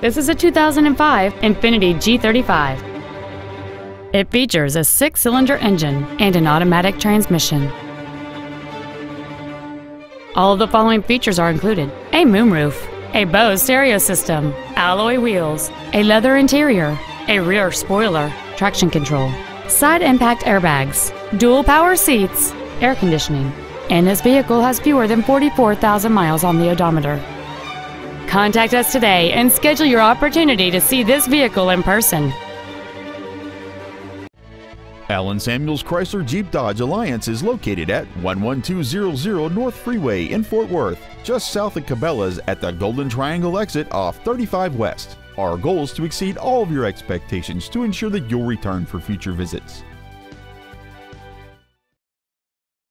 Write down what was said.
This is a 2005 Infiniti G35. It features a 6-cylinder engine and an automatic transmission. All of the following features are included: a moonroof, a Bose stereo system, alloy wheels, a leather interior, a rear spoiler, traction control, side impact airbags, dual power seats, air conditioning, and this vehicle has fewer than 44,000 miles on the odometer. Contact us today and schedule your opportunity to see this vehicle in person. Allen Samuels Chrysler Jeep Dodge Alliance is located at 11200 North Freeway in Fort Worth, just south of Cabela's at the Golden Triangle exit off 35 West. Our goal is to exceed all of your expectations to ensure that you'll return for future visits.